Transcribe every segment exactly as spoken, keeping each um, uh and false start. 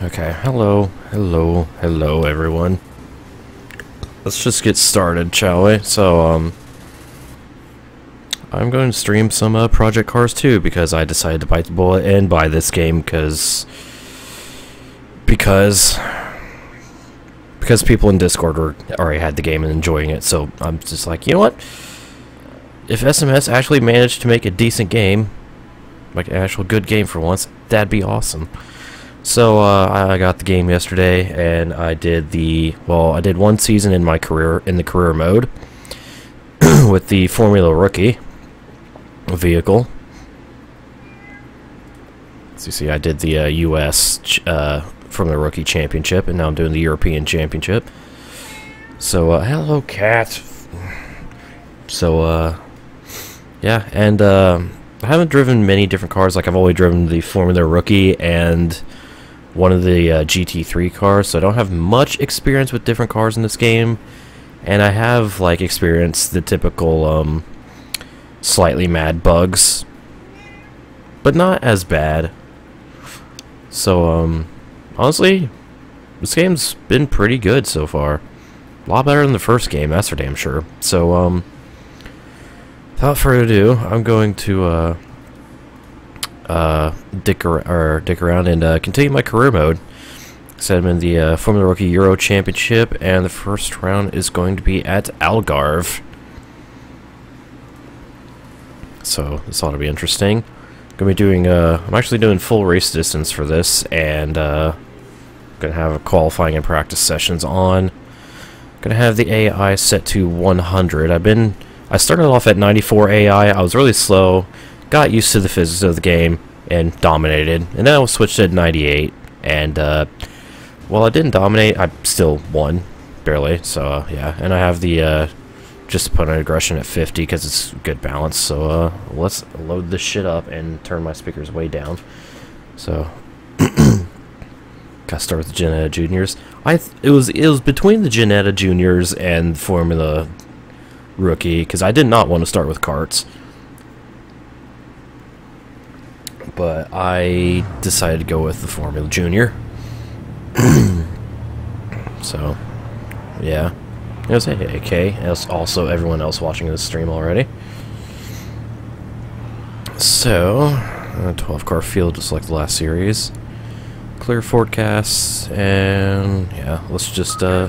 Okay, hello, hello, hello everyone. Let's just get started, shall we? So, um... I'm going to stream some uh, Project Cars two because I decided to bite the bullet and buy this game because... Because... Because people in Discord were, already had the game and enjoying it, so I'm just like, you know what? If S M S actually managed to make a decent game, like an actual good game for once, that'd be awesome. So uh, I got the game yesterday, and I did the well. I did one season in my career in the career mode with the Formula Rookie vehicle. So you see, I did the uh, U S uh, Formula Rookie Championship, and now I'm doing the European Championship. So uh, hello, cat. So uh, yeah, and uh, I haven't driven many different cars. Like I've only driven the Formula Rookie and one of the uh, G T three cars, so I don't have much experience with different cars in this game, and I have like experienced the typical um, slightly mad bugs, but not as bad. So um, honestly, this game's been pretty good so far. A lot better than the first game, that's for damn sure. So um, without further ado, I'm going to uh, Uh, dick, ar or dick around and uh, continue my career mode. So I'm in the uh, Formula Rookie Euro Championship, and the first round is going to be at Algarve. So this ought to be interesting. Gonna be doing. Uh, I'm actually doing full race distance for this, and uh, gonna have a qualifying and practice sessions on. Gonna have the A I set to one hundred. I've been. I started off at ninety-four A I. I was really slow. Got used to the physics of the game and dominated, and then I switched to ninety-eight, and uh, while I didn't dominate, I still won, barely, so uh, yeah, and I have the uh, just put an aggression at fifty because it's good balance, so uh, let's load this shit up and turn my speakers way down, so gotta start with the Ginetta Juniors. I th it was it was between the Ginetta Juniors and Formula Rookie because I did not want to start with karts. But I decided to go with the Formula Junior. So, yeah. It was A K, as also everyone else watching this stream already. So, a twelve car field just like the last series. Clear forecasts, and yeah, let's just uh,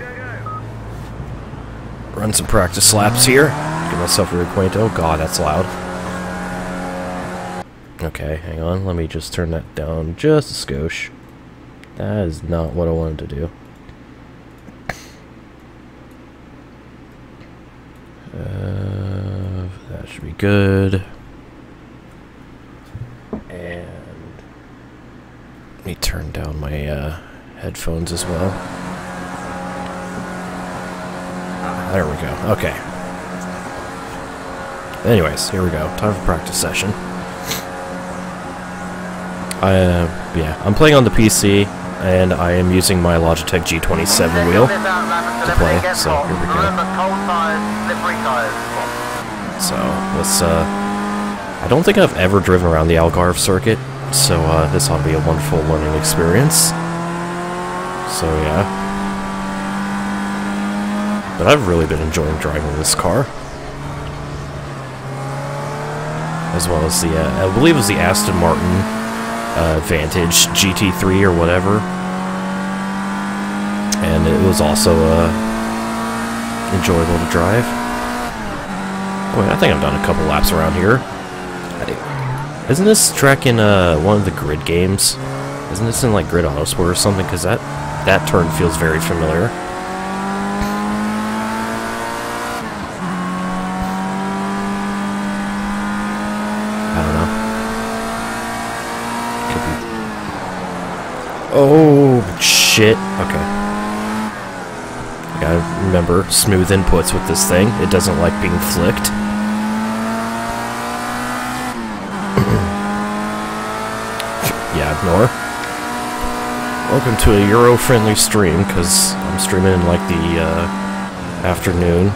run some practice laps here. Get myself reacquainted. Oh god, that's loud. Okay, hang on, let me just turn that down just a skosh. That is not what I wanted to do. Uh, that should be good. And let me turn down my uh, headphones as well. There we go, okay. Anyways, here we go, time for practice session. I, uh, yeah, I'm playing on the P C, and I am using my Logitech G twenty-seven wheel to play, so here we go. So, let's, uh, I don't think I've ever driven around the Algarve circuit, so, uh, this ought to be a wonderful learning experience. So, yeah. But I've really been enjoying driving this car. As well as the, uh, I believe it was the Aston Martin Uh, Vantage G T three or whatever, and it was also uh, enjoyable to drive. Wait, I think I've done a couple laps around here. Isn't this track in uh, one of the Grid games? Isn't this in like Grid Autosport or something? Because that that turn feels very familiar. Oh, shit. Okay. I gotta remember smooth inputs with this thing. It doesn't like being flicked. Yeah, ignore. Welcome to a Euro-friendly stream, because I'm streaming in, like, the, uh, afternoon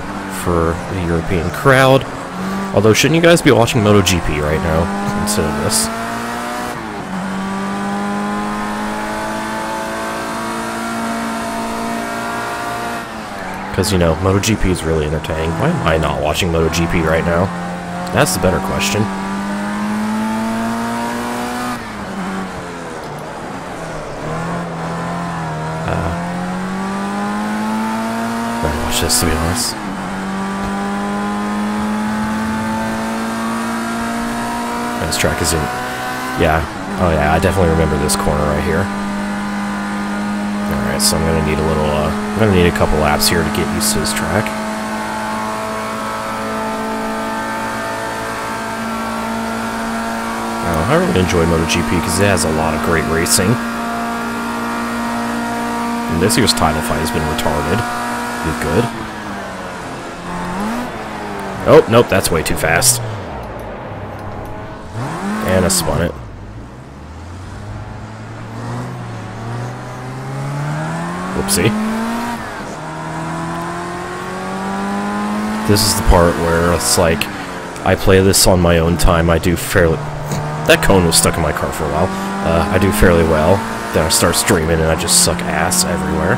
for the European crowd. Although, shouldn't you guys be watching MotoGP right now instead of this? Because, you know, MotoGP is really entertaining. Why am I not watching MotoGP right now? That's the better question. Uh, better watch this, to be honest. This track is in... Yeah. Oh, yeah, I definitely remember this corner right here. Alright, so I'm gonna need a little, uh, I'm gonna need a couple laps here to get used to this track. Uh, I really enjoy MotoGP because it has a lot of great racing. And this year's title fight has been retarded. Be good. Oh, nope, that's way too fast. And I spun it. Whoopsie. This is the part where it's like, I play this on my own time, I do fairly... That cone was stuck in my car for a while. Uh, I do fairly well. Then I start streaming and I just suck ass everywhere.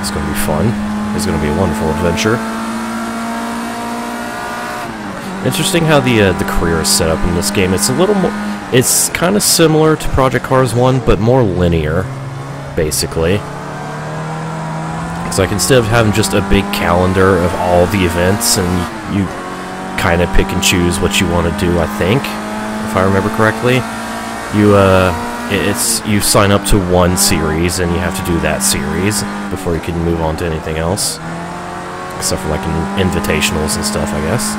It's gonna be fun. It's gonna be a wonderful adventure. Interesting how the uh, the career is set up in this game. It's a little more... It's kind of similar to Project Cars one, but more linear. Basically. It's like instead of having just a big calendar of all the events, and you kind of pick and choose what you want to do, I think, if I remember correctly, you uh, it's you sign up to one series and you have to do that series before you can move on to anything else, except for like in invitationals and stuff, I guess.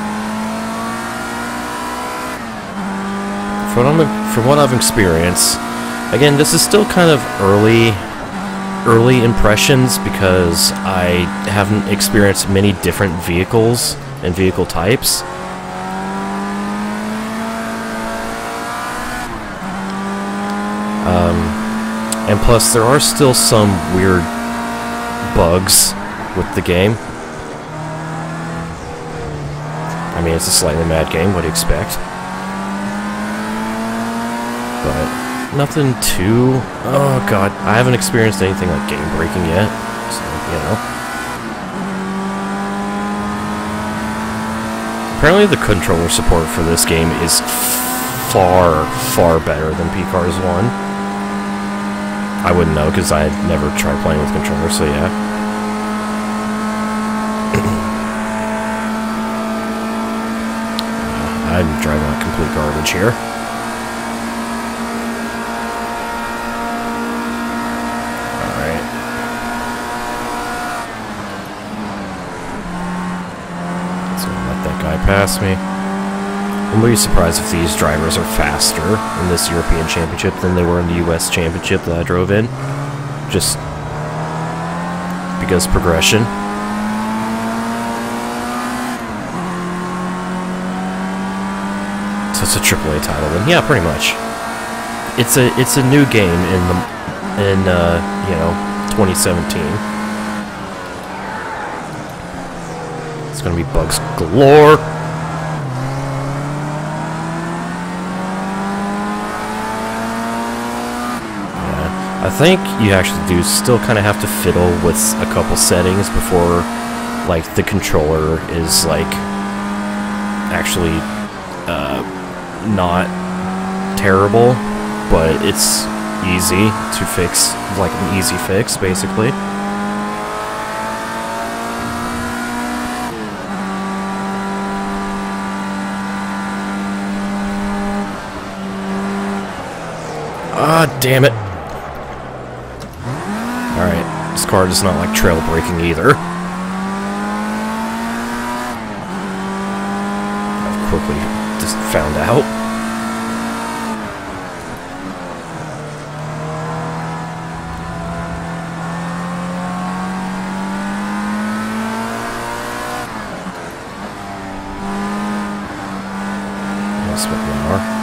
From what I'm, from what I've experienced. Again, this is still kind of early, early impressions because I haven't experienced many different vehicles and vehicle types. Um, and plus, there are still some weird bugs with the game. I mean, it's a slightly mad game, what do you expect? But... nothing too... Oh god, I haven't experienced anything like game breaking yet, so, you know. Apparently the controller support for this game is far, far better than P CARS one. I wouldn't know, because I had never tried playing with controller, so yeah. I'm driving like complete garbage here. Pass me. I wouldn't be surprised if these drivers are faster in this European Championship than they were in the U S Championship that I drove in. Just because progression. So it's a triple A title then. Yeah, pretty much. It's a it's a new game in the in uh, you know, twenty seventeen. It's gonna be bugs galore. Yeah. I think you actually do still kind of have to fiddle with a couple settings before, like, the controller is like actually uh, not terrible, but it's easy to fix, like an easy fix, basically. Ah, damn it. Alright, this car does not like trail braking either. I've quickly just found out. That's what we are.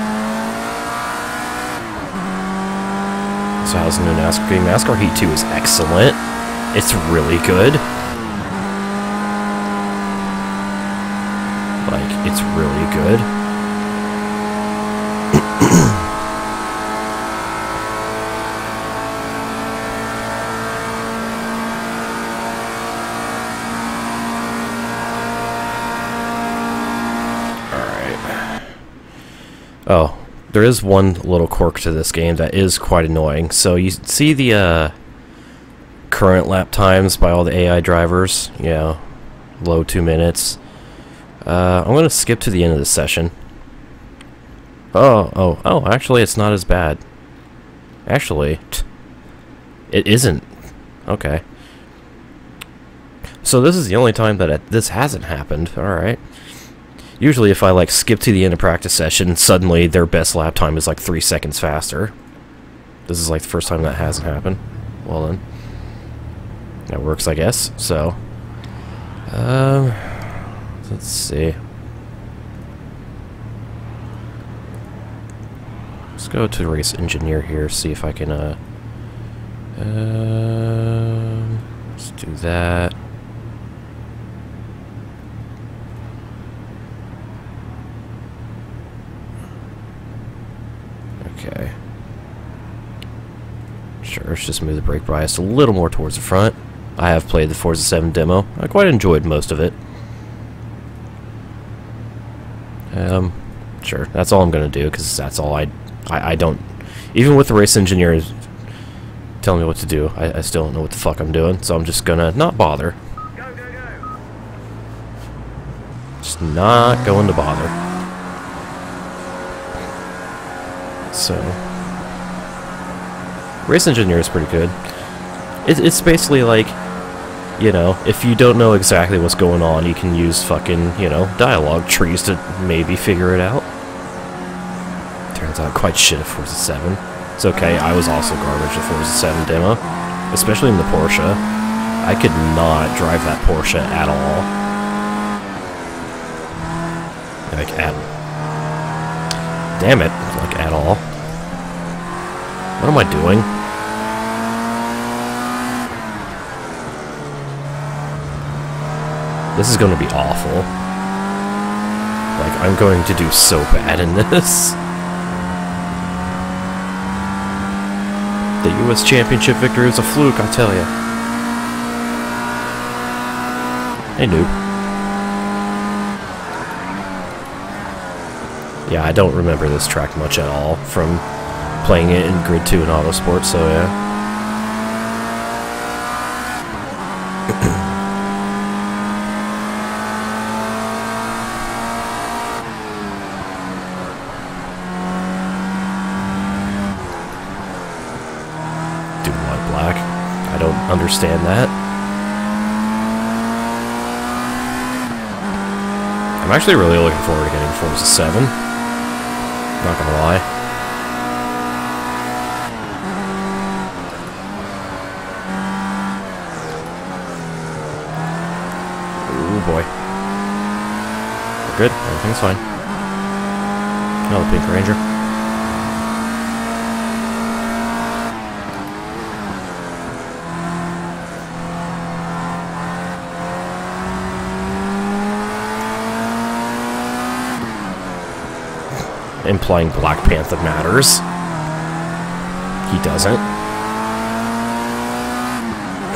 So how's the new NASCAR game? NASCAR Heat two is excellent. It's really good. Like, it's really good. Oh, there is one little quirk to this game that is quite annoying. So you see the uh, current lap times by all the A I drivers, you know, low two minutes. Uh, I'm going to skip to the end of the session. Oh, oh, oh, actually it's not as bad. Actually, it isn't. Okay. So this is the only time that it, this hasn't happened, alright. Usually if I like skip to the end of practice session, suddenly their best lap time is like three seconds faster. This is like the first time that hasn't happened. Well then. That works, I guess, so. Um, let's see. Let's go to race engineer here, see if I can, uh... Um, uh, let's do that. Okay. Sure, let's just move the brake bias a little more towards the front. I have played the Forza seven demo. I quite enjoyed most of it. Um, sure, that's all I'm gonna do, because that's all I, I... I don't... Even with the race engineer telling me what to do, I, I still don't know what the fuck I'm doing, so I'm just gonna not bother. Go, go, go. Just not going to bother. So... Race engineer is pretty good. It, it's basically like, you know, if you don't know exactly what's going on, you can use fucking, you know, dialogue trees to maybe figure it out. Turns out quite shit at Forza seven. It's okay, I was also garbage at Forza seven demo. Especially in the Porsche. I could not drive that Porsche at all. Like, at... Damn it, like, at all. What am I doing? This is going to be awful. Like, I'm going to do so bad in this. The U S Championship victory is a fluke, I tell ya. Hey, noob. Yeah, I don't remember this track much at all from playing it in Grid two and Autosport, so yeah. Understand that. I'm actually really looking forward to getting Forza seven. Not gonna lie. Oh boy. We're good. Everything's fine. Hello, Pink Ranger. Implying Black Panther matters. He doesn't. I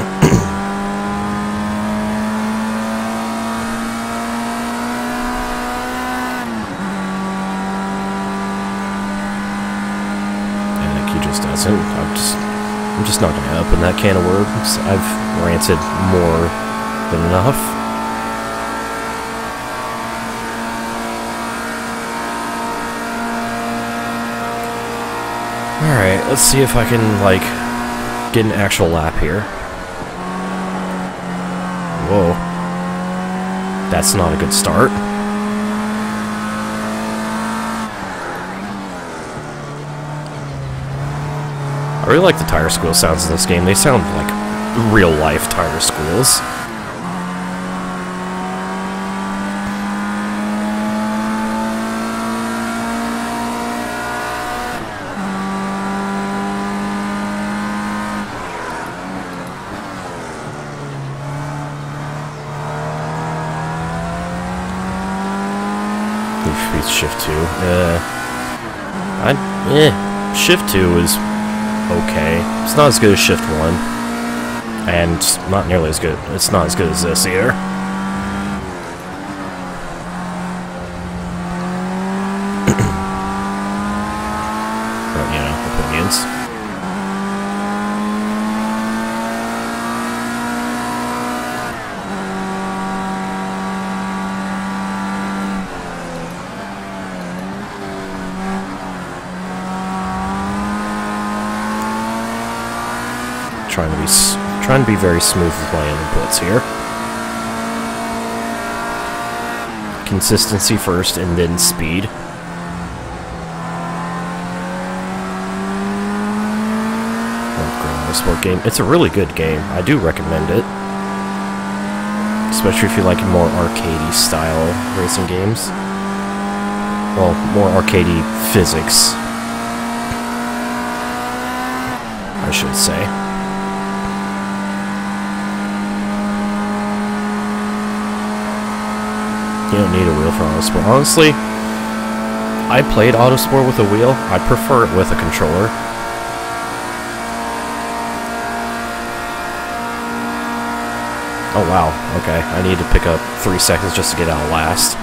think he just doesn't. I'm just, I'm just not gonna open that can of worms. I've ranted more than enough. Alright, let's see if I can, like, get an actual lap here. Whoa. That's not a good start. I really like the tire squeal sounds in this game. They sound like real-life tire squeals. Shift two. Uh, I, eh, Shift two is okay. It's not as good as Shift one. And not nearly as good. It's not as good as this either. points. Trying to be trying to be very smooth with my inputs here. Consistency first, and then speed. Sport game. It's a really good game. I do recommend it. Especially if you like more arcadey style racing games. Well, more arcadey physics, I should say. You don't need a wheel for Autosport. Honestly, I played Autosport with a wheel. I prefer it with a controller. Oh wow, okay, I need to pick up three seconds just to get out last.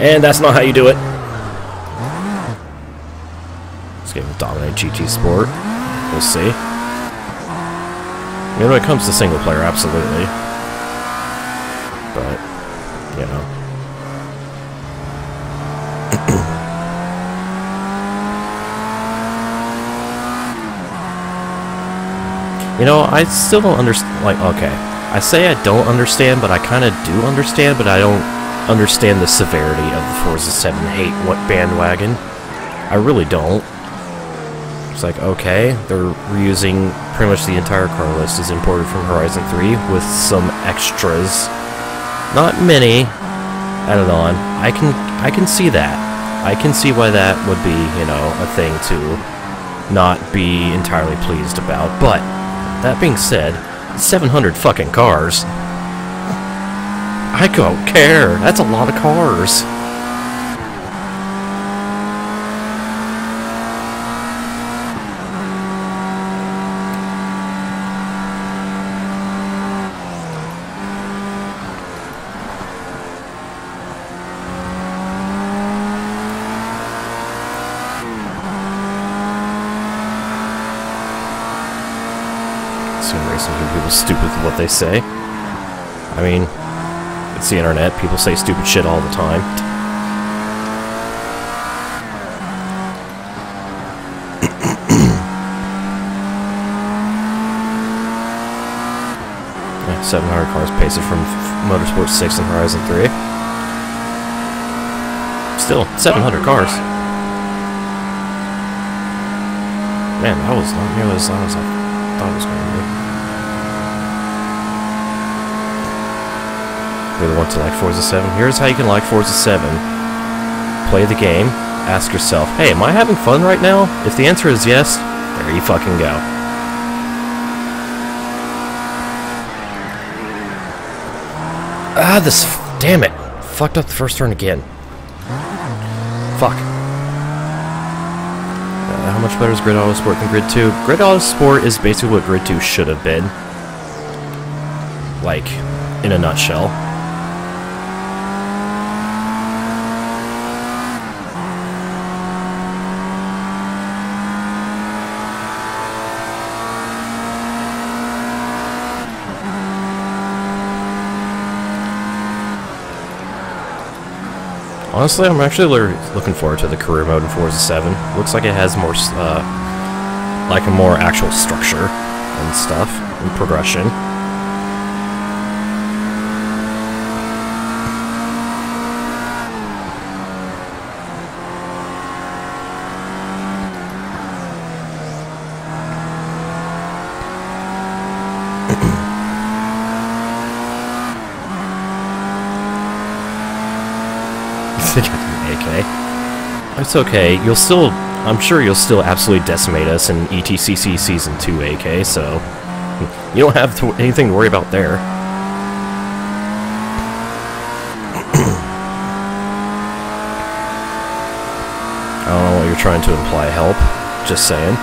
And that's not how you do it. This game will dominate G T Sport. We'll see. I mean, when it comes to single player, absolutely. But, you know. You know, I still don't understand, like, okay, I say I don't understand, but I kind of do understand, but I don't understand the severity of the Forza seven, eight what bandwagon. I really don't. It's like, okay, they're reusing pretty much the entire car list is imported from Horizon three with some extras. Not many, added on. I can, I can see that. I can see why that would be, you know, a thing to not be entirely pleased about, but that being said, seven hundred fucking cars. I don't care. That's a lot of cars. Stupid with what they say. I mean, it's the internet. People say stupid shit all the time. Yeah, seven hundred cars paced from Motorsport six and Horizon three. Still, seven hundred cars. Man, that was not nearly as long as I thought it was going to be. Really want to like Forza seven? Here's how you can like Forza seven. Play the game, ask yourself, hey, am I having fun right now? If the answer is yes, there you fucking go. Ah, this... damn it! Fucked up the first turn again. Fuck. Uh, how much better is Grid Autosport than Grid two? Grid Autosport is basically what Grid two should have been. Like, in a nutshell. Honestly, I'm actually looking forward to the career mode in Forza seven. Looks like it has more, uh, like a more actual structure and stuff, and progression. It's okay, you'll still, I'm sure you'll still absolutely decimate us in E T C C Season two, A K, so you don't have to, anything to worry about there. I don't know what you're trying to imply, help, just saying.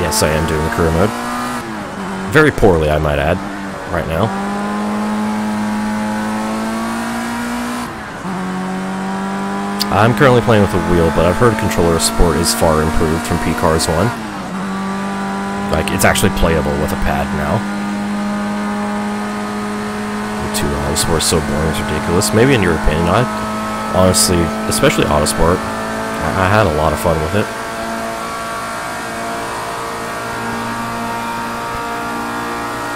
Yes, I am doing the career mode. Very poorly, I might add, right now. I'm currently playing with a wheel, but I've heard controller sport is far improved from P CARS one. Like, it's actually playable with a pad now. Two Autosport's so boring, it's ridiculous. Maybe in your opinion, I honestly, especially Autosport, I, I had a lot of fun with it.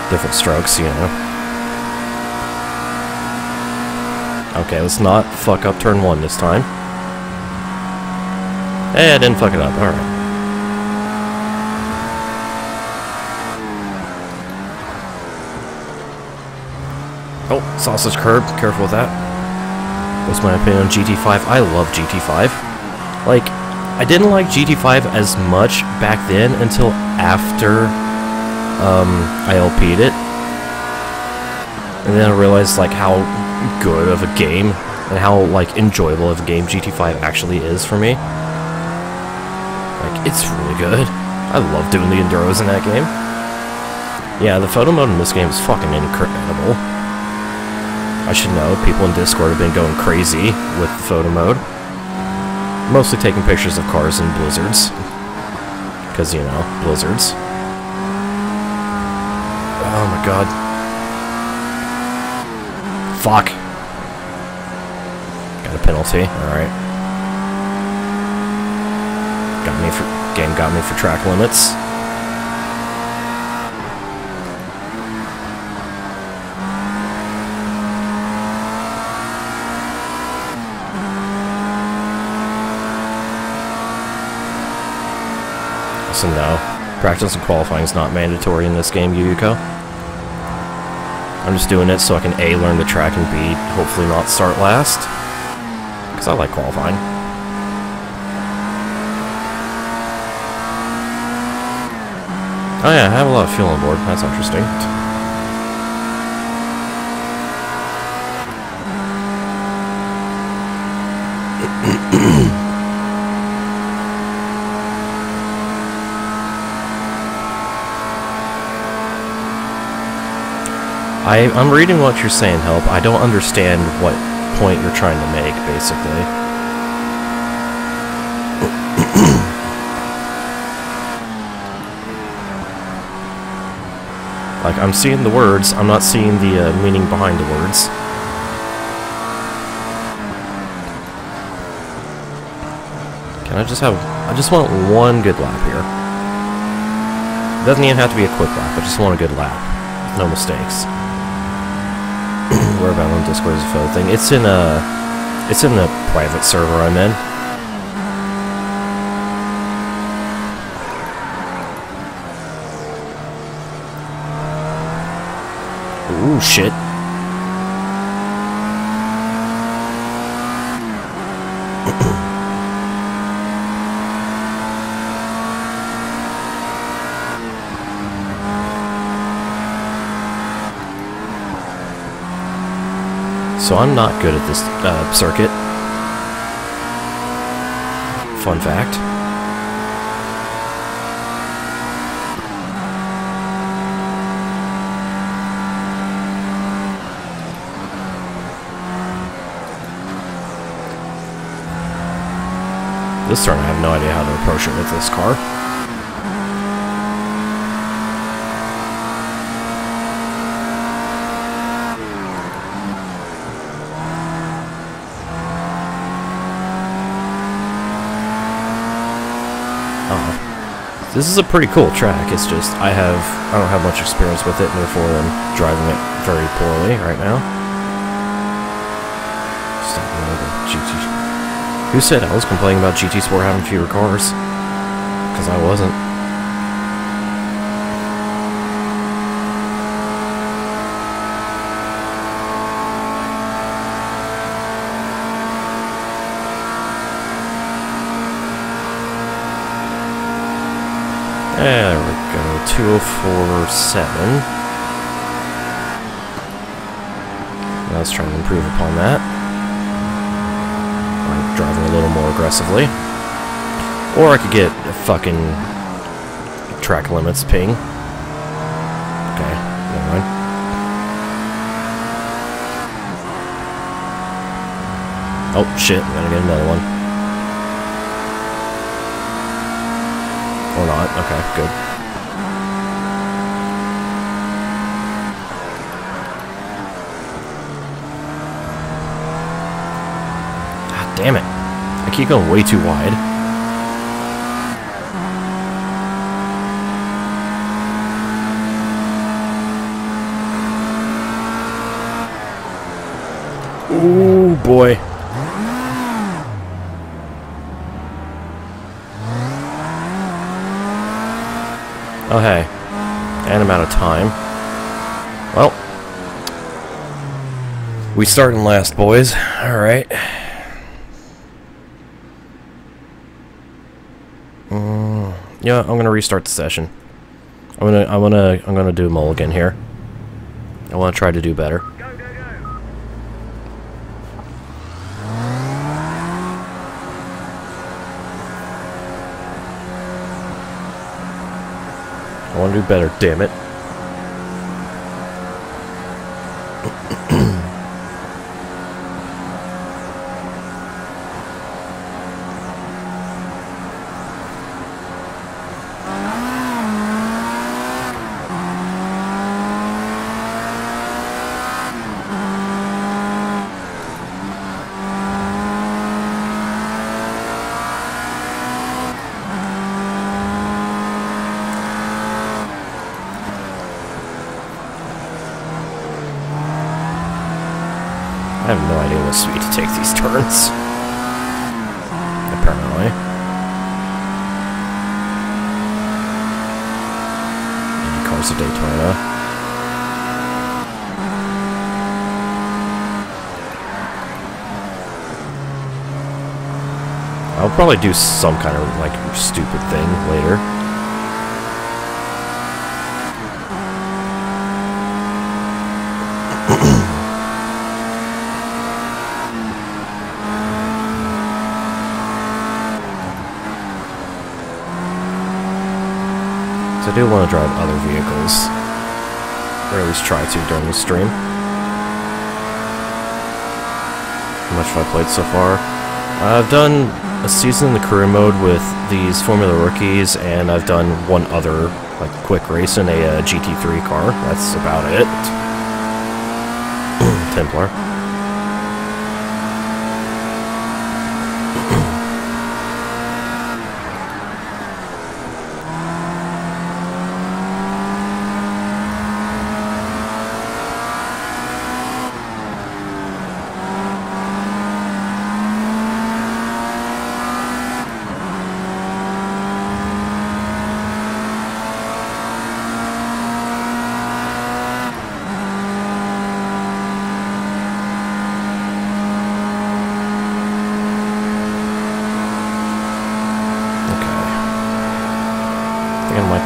Different strokes, you know. Okay, let's not fuck up turn one this time. Hey, I didn't fuck it up. All right. Oh, sausage curb. Careful with that. What's my opinion on G T five? I love G T five. Like, I didn't like G T five as much back then until after um, I L P'd it. And then I realized, like, how good of a game and how, like, enjoyable of a game G T five actually is for me. Like, it's really good. I love doing the enduros in that game. Yeah, the photo mode in this game is fucking incredible. I should know, people in Discord have been going crazy with the photo mode. Mostly taking pictures of cars in blizzards. Because, you know, blizzards. Oh my god. Fuck. Got a penalty, alright. Got me for... game got me for track limits. So no, practice and qualifying is not mandatory in this game, Yuyuko. I'm just doing it so I can A, learn the track, and B, hopefully not start last. Because I like qualifying. Oh yeah, I have a lot of fuel on board, that's interesting. I, I'm reading what you're saying, Help. I don't understand what point you're trying to make, basically. Like, I'm seeing the words, I'm not seeing the uh, meaning behind the words. Can I just have... I just want one good lap here. It doesn't even have to be a quick lap, I just want a good lap. With no mistakes. We're about on Discord is a photo thing. It's in a, it's in a private server I'm in. Ooh, shit. So I'm not good at this uh, circuit. Fun fact. This turn, I have no idea how to approach it with this car. This is a pretty cool track, it's just, I have, I don't have much experience with it, and therefore I'm driving it very poorly right now. Stop the G T. Who said I was complaining about G T Sport having fewer cars? Because I wasn't. There we go, two oh four point seven. Now let's try and improve upon that. By driving a little more aggressively. Or I could get a fucking track limits ping. Okay, never mind. Oh shit, we're gonna get another one. Or not, okay, good. God damn it. I keep going way too wide. Ooh, boy. Oh, hey. And I'm out of time. Well. We start in last, boys. Alright. Mm, yeah, I'm gonna restart the session. I'm gonna, I wanna, I'm gonna do mulligan here. I wanna try to do better. I want to do better, damn it. I have no idea what speed to take these turns. Apparently. Any cars of Daytona. I'll probably do some kind of like stupid thing later. I do want to drive other vehicles, or at least try to during the stream. How much have I played so far? I've done a season in the career mode with these Formula Rookies, and I've done one other like quick race in a uh, G T three car. That's about it. Templar.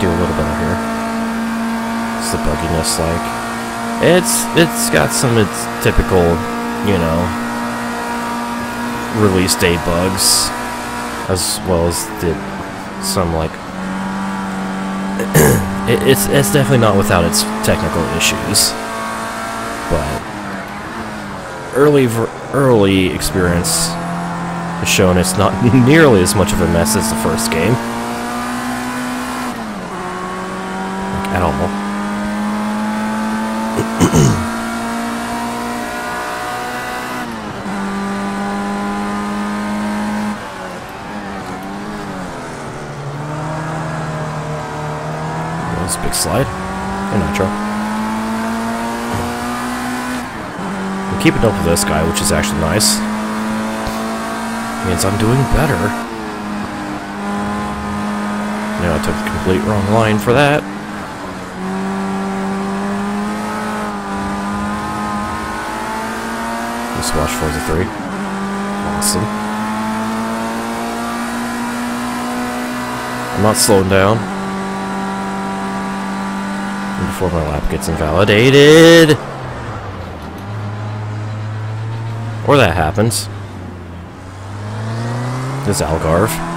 Do a little better here. It's the bugginess, like it's it's got some its typical, you know, release day bugs, as well as the some like it, it's it's definitely not without its technical issues, but early early experience has shown it's not nearly as much of a mess as the first game. At all. That's a big slide. And nitro. I'm keeping up with this guy, which is actually nice. Means I'm doing better. No, I took the complete wrong line for that. Just watch Forza three. Awesome. I'm not slowing down. And before my lap gets invalidated. Or that happens. This Algarve.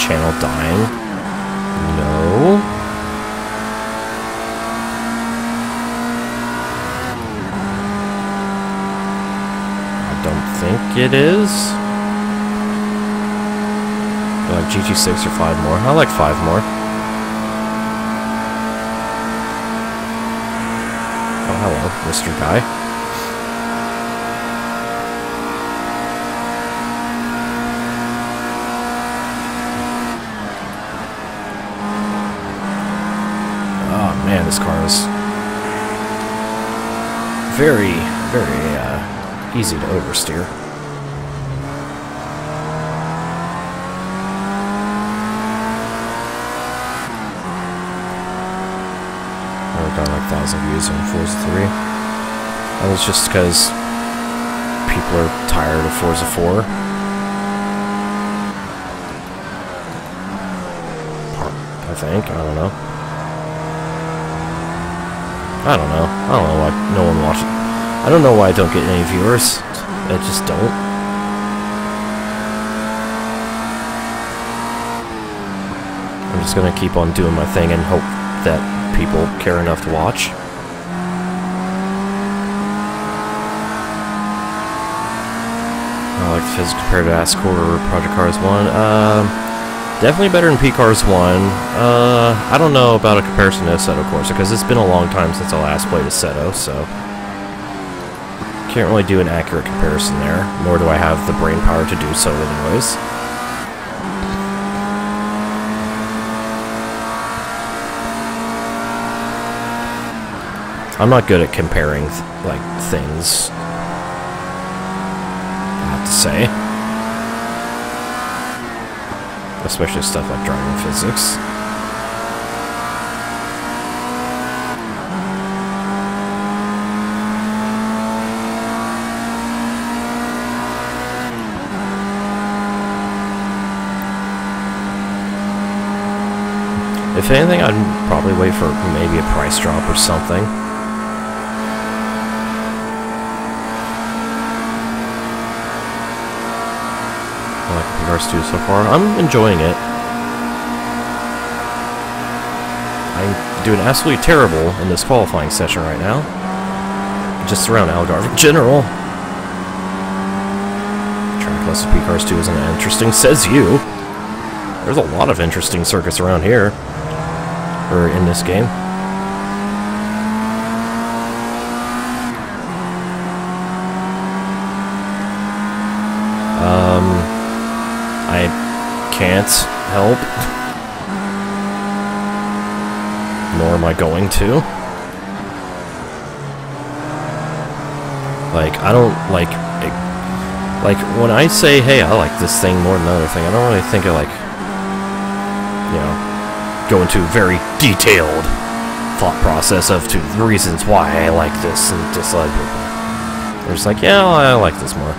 channel dying? No. I don't think it is. Like G T six or five more. I like five more. Oh, hello, Mister Guy. Man, this car is very, very uh, easy to oversteer. I've got like thousand views on Forza three. And it's just because people are tired of Forza four. I think, I don't know. I don't know. I don't know why no one watches. I don't know why I don't get any viewers. I just don't. I'm just gonna keep on doing my thing and hope that people care enough to watch. I like this compared to Assetto Corsa or Project Cars one. Um, uh, definitely better than P C A R's one. Uh, I don't know about a comparison to Assetto Corsa because it's been a long time since I last played Assetto, so can't really do an accurate comparison there. Nor do I have the brain power to do so, anyways. I'm not good at comparing like things. I have to say. Especially stuff like driving physics. If anything, I'd probably wait for maybe a price drop or something. Cars two so far. I'm enjoying it. I'm doing absolutely terrible in this qualifying session right now. Just around Algarve in general. Track list of P Cars two isn't interesting, says you. There's a lot of interesting circuits around here. Or in this game. Um... I can't help, nor am I going to. Like, I don't, like, it, like, when I say, hey, I like this thing more than another thing, I don't really think I like, you know, go into very detailed thought process of two reasons why I like this and dislike it. I'm just like, yeah, I like this more.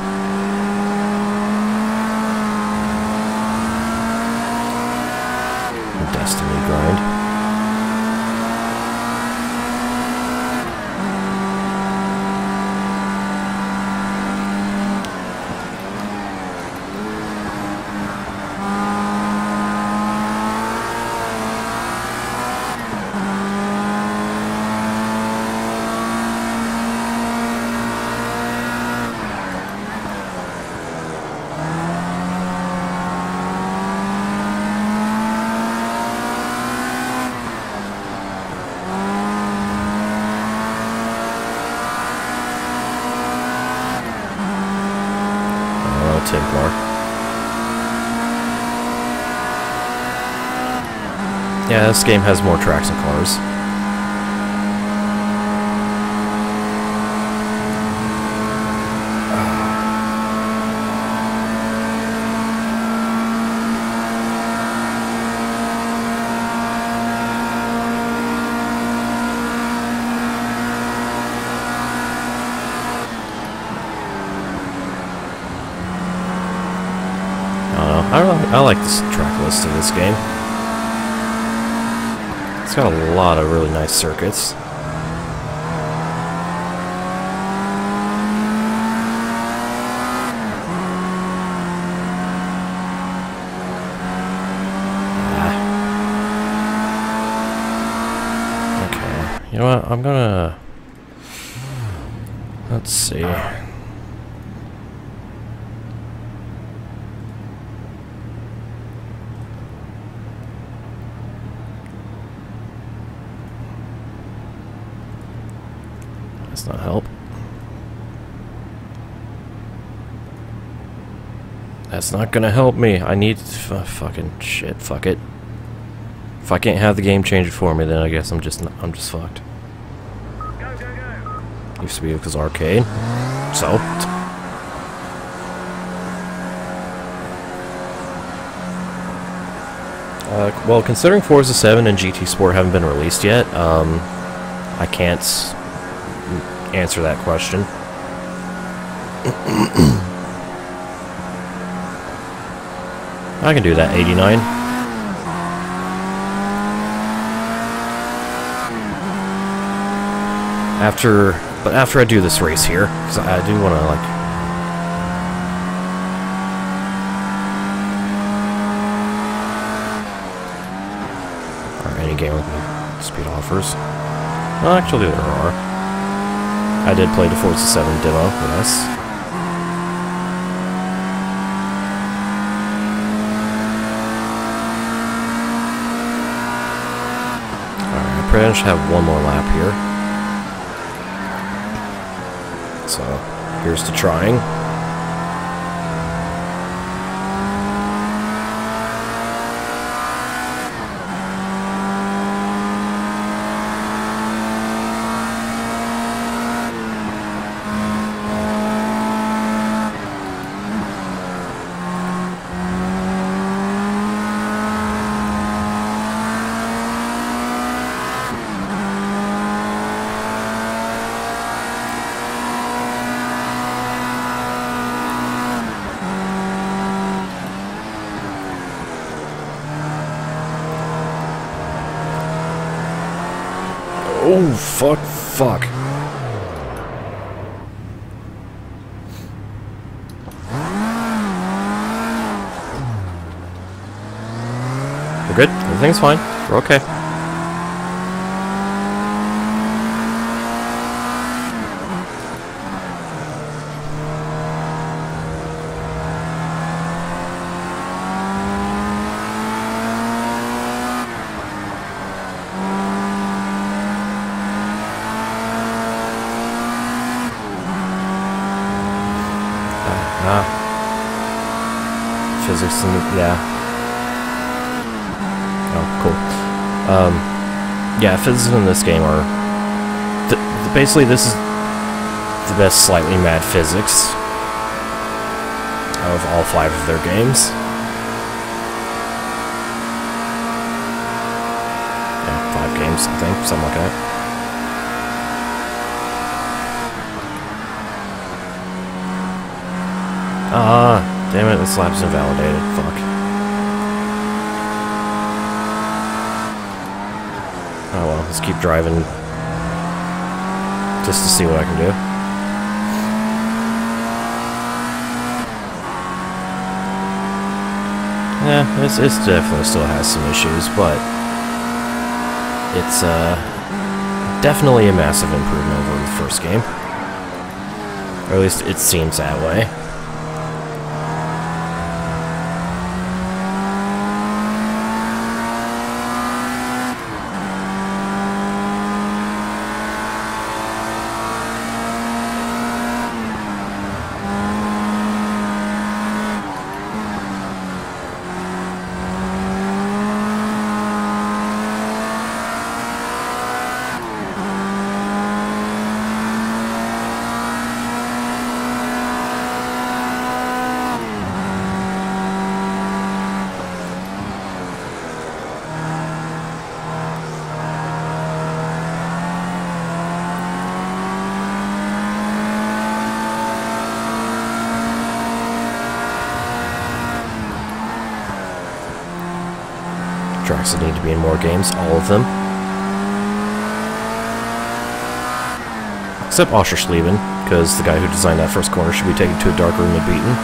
Yeah, this game has more tracks and cars. I don't know. I like this track list of this game. It's got a lot of really nice circuits. know what, I'm gonna... Let's see. That's not help. That's not gonna help me. I need f uh, fucking shit. Fuck it. If I can't have the game change it for me, then I guess I'm just not, I'm just fucked. Go, go, go. Used to be because arcade. So. Uh, well, considering Forza seven and G T Sport haven't been released yet, um, I can't answer that question. I can do that, eighty-nine. After, but after I do this race here, because I do want to, like... Or any game with me speed offers. Well, actually, there are. I did play the Forza seven demo, yes. Alright, I pretty much have one more lap here. So, here's to trying. Oh, fuck, fuck. We're good. Everything's fine. We're okay. Yeah. Oh, cool. Um, yeah, physics in this game are... Th th basically, this is the best slightly mad physics of all five of their games. Yeah, five games, I think, something like that. Ah... Uh, Damn it, this lap's invalidated. Fuck. Oh well, let's keep driving. Just to see what I can do. Yeah, it's, it's definitely still has some issues, but... It's, uh... definitely a massive improvement over the first game. Or at least it seems that way. Tracks that need to be in more games, all of them. Except Oschersleben, because the guy who designed that first corner should be taken to a dark room and beaten.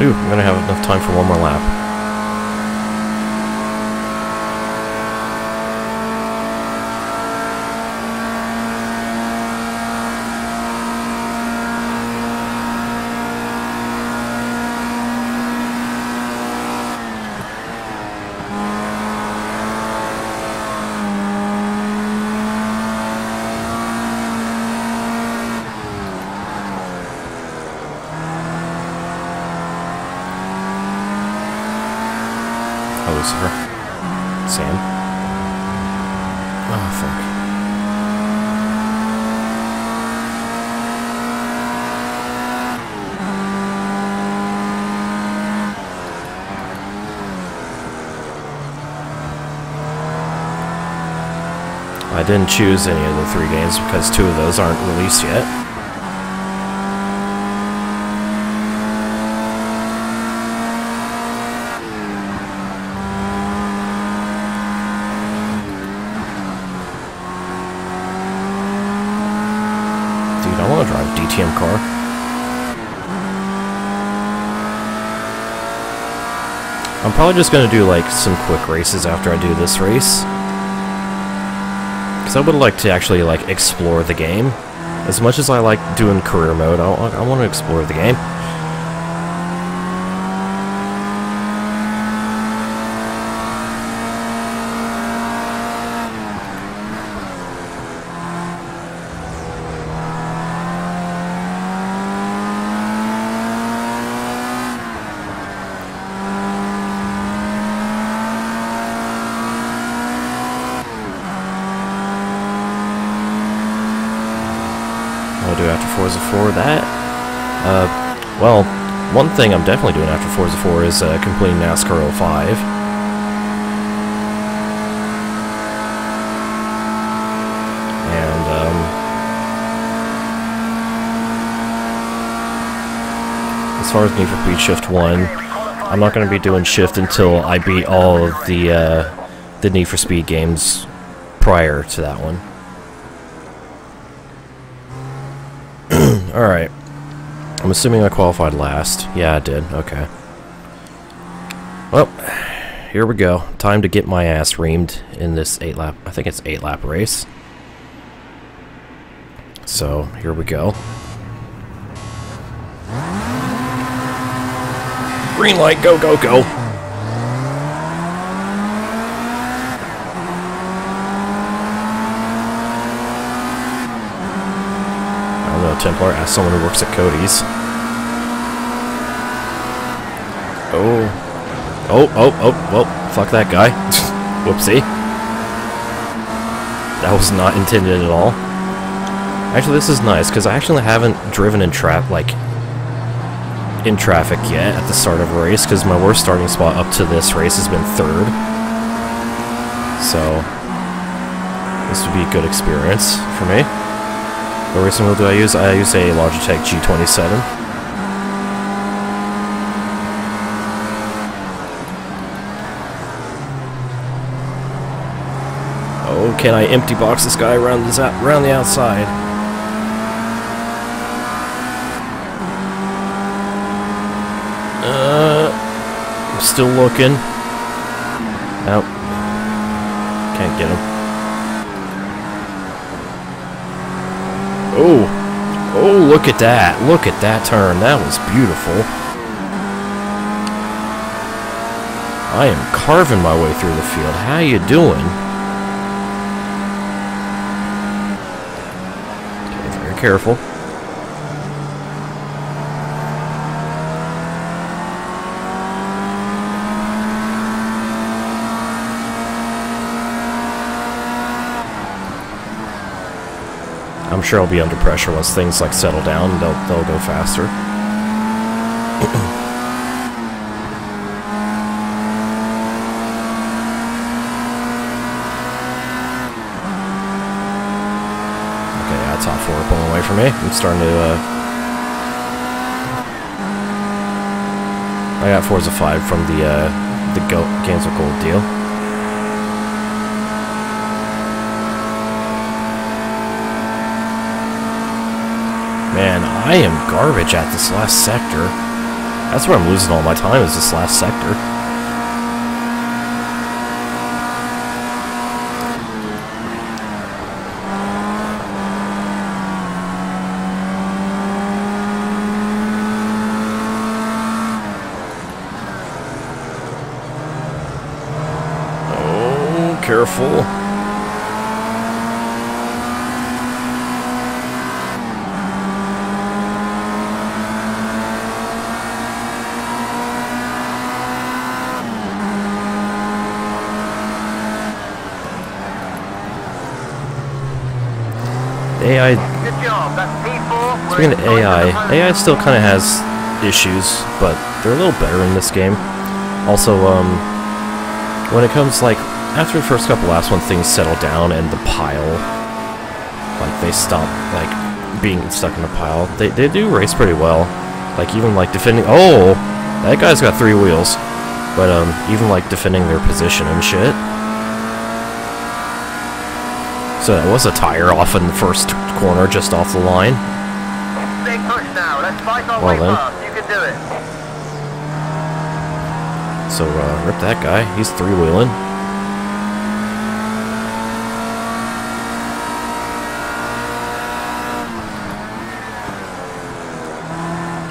Ooh, I'm gonna have enough time for one more lap. Sam. Oh, fuck. I didn't choose any of the three games because two of those aren't released yet. D T M car. I'm probably just gonna do like some quick races after I do this race, because I would like to actually like explore the game. As much as I like doing career mode, I, I want to explore the game. Forza four, that. Uh, well, one thing I'm definitely doing after Forza four is uh, completing NASCAR oh five. And, um... as far as Need for Speed Shift one, I'm not going to be doing Shift until I beat all of the, uh, the Need for Speed games prior to that one. Alright. I'm assuming I qualified last. Yeah, I did. Okay. Well, here we go. Time to get my ass reamed in this eight lap... I think it's eight lap race. So, here we go. Green light, go, go, go! Templar, ask someone who works at Cody's. Oh. Oh, oh, oh, well, fuck that guy. Whoopsie. That was not intended at all. Actually, this is nice, because I actually haven't driven in tra- like, in traffic yet at the start of a race, because my worst starting spot up to this race has been third. So, this would be a good experience for me. What racing wheel do I use? I use a Logitech G twenty-seven. Oh, can I empty box this guy around this out around the outside? Uh, I'm still looking. Nope. Can't get him. Oh, oh, look at that. Look at that turn. That was beautiful. I am carving my way through the field. How you doing? Okay, very careful. I'm sure I'll be under pressure once things like settle down. They'll they'll go faster. Okay, yeah, top four pulling away from me. I'm starting to. Uh, I got Forza five from the uh, the Go Games of Gold deal. Man, I am garbage at this last sector. That's where I'm losing all my time, is this last sector. Oh, careful. A I. Speaking of A I, A I still kind of has issues, but they're a little better in this game. Also, um, when it comes, like, after the first couple laps, when things settle down and the pile, like, they stop, like, being stuck in a pile, they, they do race pretty well. Like, even, like, defending... Oh! That guy's got three wheels. But, um, even, like, defending their position and shit. So that was a tire off in the first corner, just off the line. Stay pushed now. Let's fight our way past. You can do it. So, uh, rip that guy. He's three-wheeling.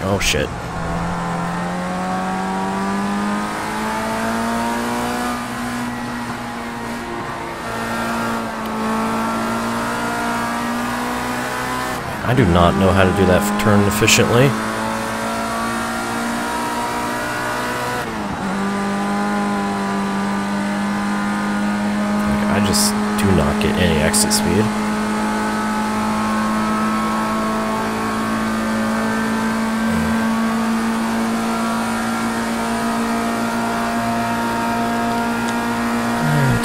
Oh, shit. I do not know how to do that turn efficiently. I just do not get any exit speed.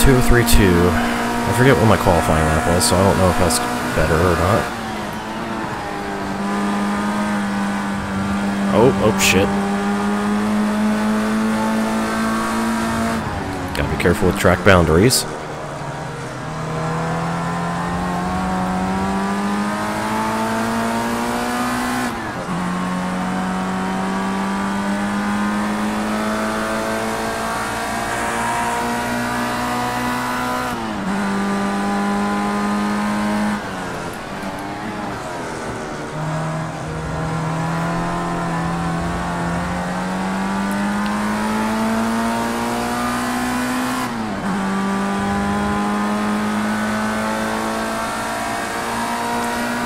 two oh three two. I forget what my qualifying lap was, so I don't know if that's better or not. Oh, oh, shit. Gotta be careful with track boundaries.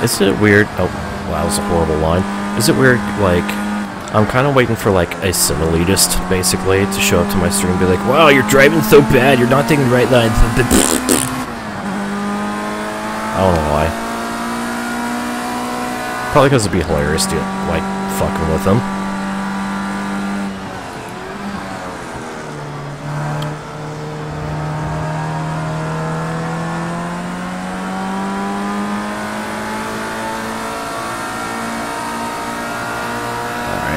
Is it weird? Oh, wow, that was a horrible line. Is it weird, like, I'm kind of waiting for, like, a similitist, basically, to show up to my stream and be like, wow, you're driving so bad, you're not taking the right lines. I don't know why. Probably because it'd be hilarious to, like, fucking with them.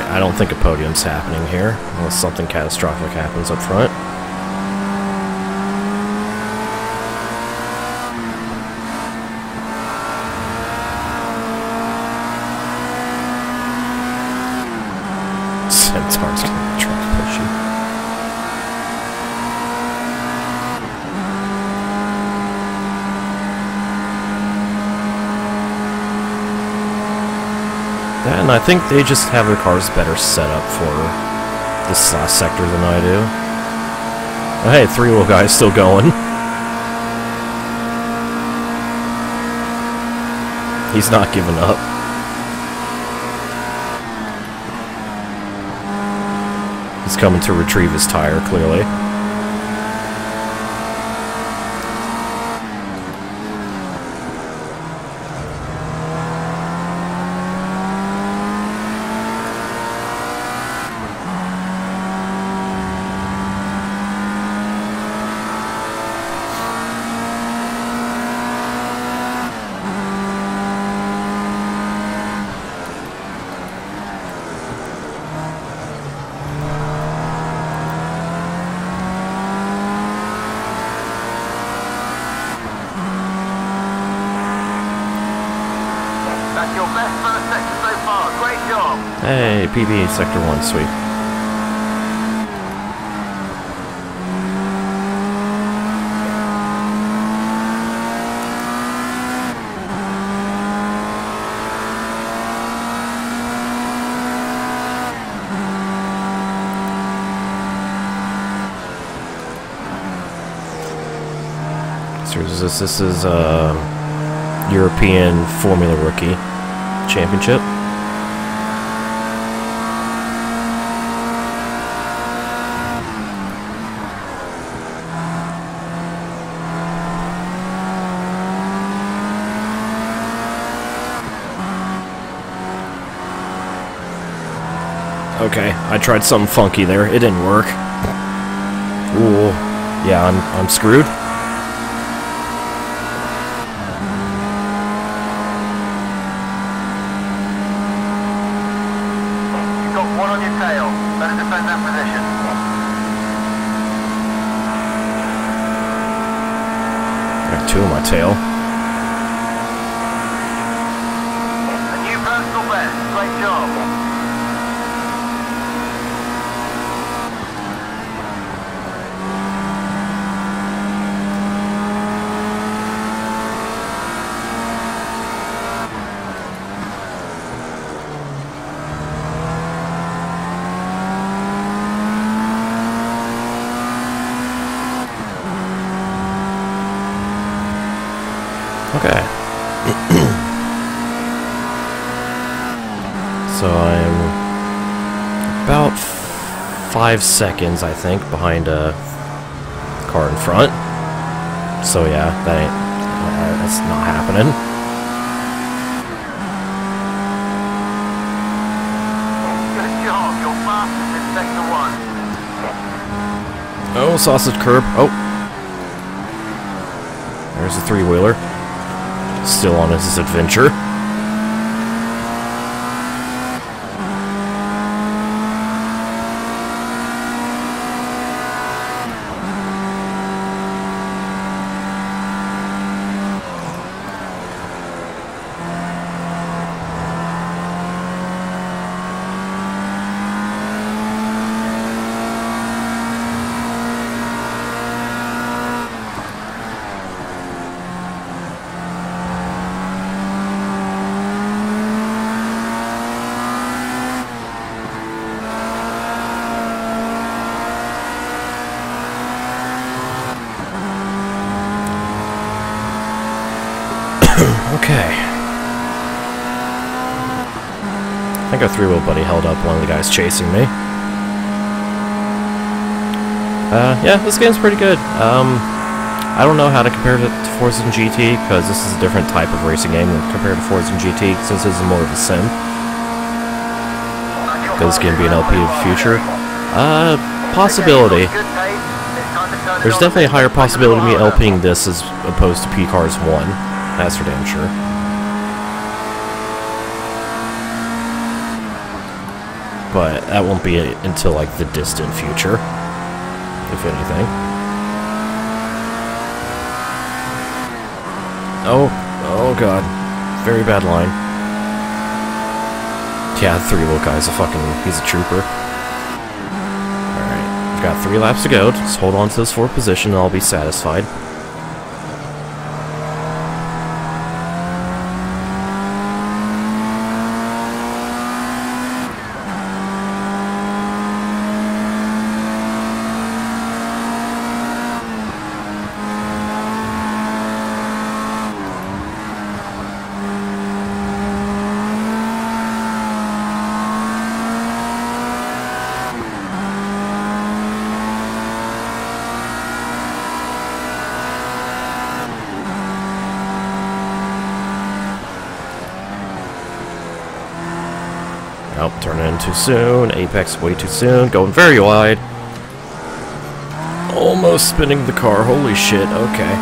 I don't think a podium's happening here, unless something catastrophic happens up front. Centaur's gonna try to push you. And I think they just have their cars better set up for this last sector than I do. Oh, hey, three-wheel guy's still going. He's not giving up. He's coming to retrieve his tire, clearly. Your best first sector so far. Great Hey, P B sector one, sweet. So this, this is a uh, European Formula Rookie Championship. Okay, I tried something funky there. It didn't work. Ooh, yeah, I'm I'm screwed. You've got one on your tail. Better defend that position. I have two on my tail. A new personal best. Great job. Okay. So I'm about five seconds, I think, behind a car in front. So yeah, that ain't, uh, that's not happening. Good job, you're fastest in sector one. Oh, sausage curb. Oh. There's a three-wheeler. Still on his adventure. Okay. I think our three-wheel buddy held up one of the guys chasing me. Uh, yeah, this game's pretty good. Um, I don't know how to compare it to Forza and G T, because this is a different type of racing game compared to Forza and G T, since this is more of a sim. Could this game be an L P in the future? Uh, possibility. There's definitely a higher possibility of me LPing this as opposed to P CARs one. That's for damn sure. But that won't be it until, like, the distant future, if anything. Oh, oh god. Very bad line. Yeah, the three-wheel guy's a fucking... he's a trooper. Alright, we've got three laps to go. Just hold on to this fourth position and I'll be satisfied. Nope, turn in too soon. Apex way too soon. Going very wide. Almost spinning the car. Holy shit. Okay.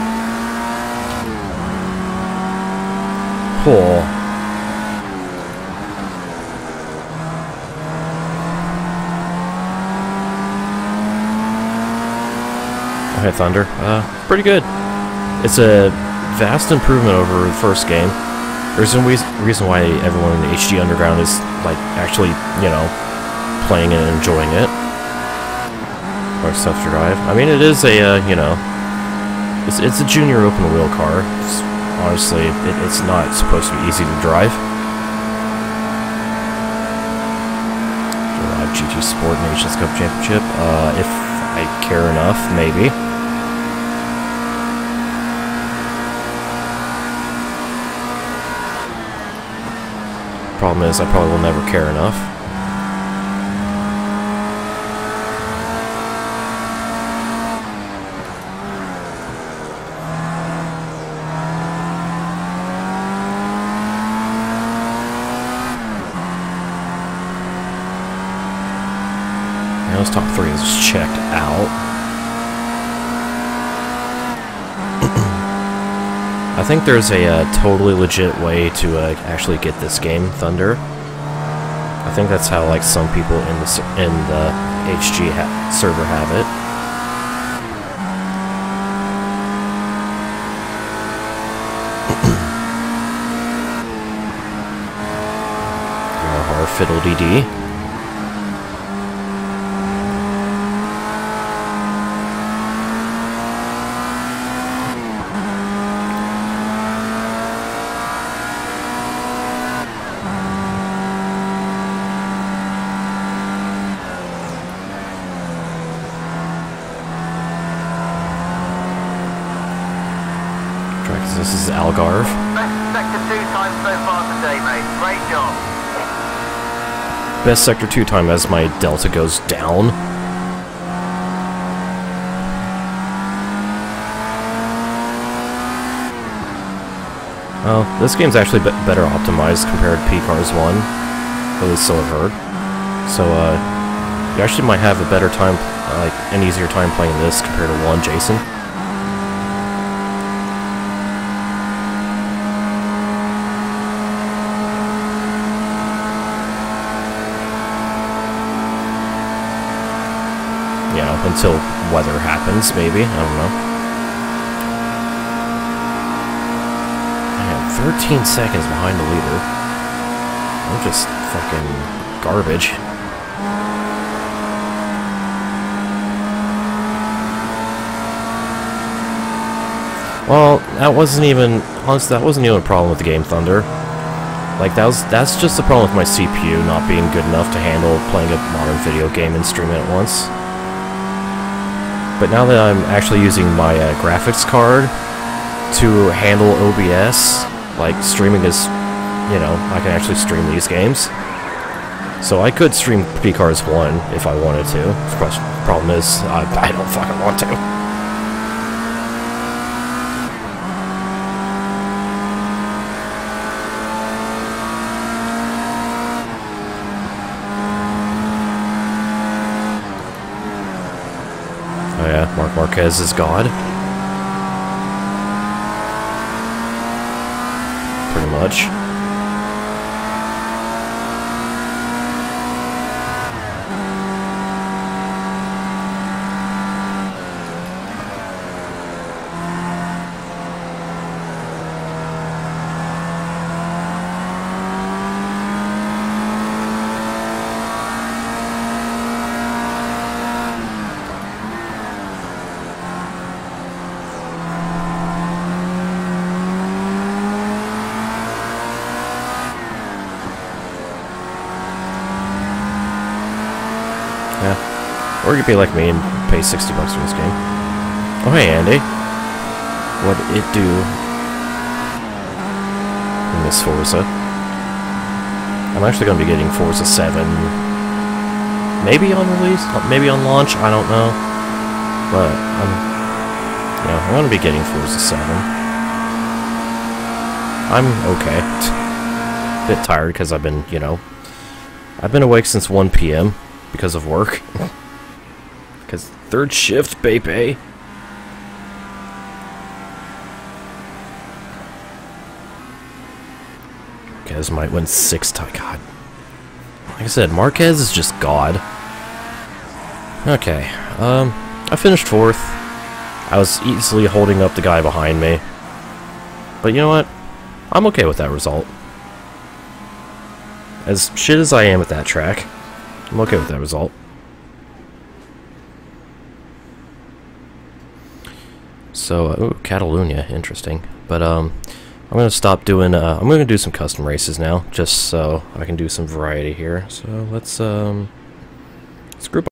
Cool. Okay, Thunder. Uh, pretty good. It's a vast improvement over the first game. There's some reason why everyone in H G Underground is, like, actually, you know, playing it and enjoying it. Or stuff to drive. I mean, it is a, uh, you know, it's, it's a junior open wheel car. It's, honestly, it, it's not supposed to be easy to drive. G T Sport Nations Cup Championship, uh, if I care enough, maybe. Problem is, I probably will never care enough. Those top three is checked out. I think there's a uh, totally legit way to uh, actually get this game, Thunder. I think that's how, like, some people in the in the H G ha server have it. Our fiddle-dee-dee. This is Algarve. Best sector two time so far today, mate. Great job. Best sector two time as my delta goes down. Well, this game's actually be better optimized compared to P CARS one. At least so I've heard. So, uh, you actually might have a better time, like, uh, an easier time playing this compared to one, Jason. Until weather happens, maybe. I don't know. Man, thirteen seconds behind the leader. I'm just fucking garbage. Well, that wasn't even... Honestly, that wasn't even a problem with the game, Thunder. Like, that was, that's just the problem with my C P U not being good enough to handle playing a modern video game and streaming at once. But now that I'm actually using my uh, graphics card to handle O B S, like, streaming is, you know, I can actually stream these games. So I could stream P CARS one if I wanted to. The problem is, I, I don't fucking want to. Mark Marquez is God. Pretty much. Or you could be like me and pay sixty bucks for this game. Oh, hey, Andy. What it do in this Forza? I'm actually going to be getting Forza seven. Maybe on release? Maybe on launch? I don't know. But, I'm, you know, I'm going to be getting Forza seven. I'm okay. A bit tired because I've been, you know... I've been awake since one P M because of work. Because third shift, baby. Marquez might win six times. God. Like I said, Marquez is just God. Okay. Um, I finished fourth. I was easily holding up the guy behind me. But you know what? I'm okay with that result. As shit as I am at that track, I'm okay with that result. So, uh, ooh, Catalonia, interesting. But um, I'm gonna stop doing. Uh, I'm gonna do some custom races now, just so I can do some variety here. So let's um, let's group.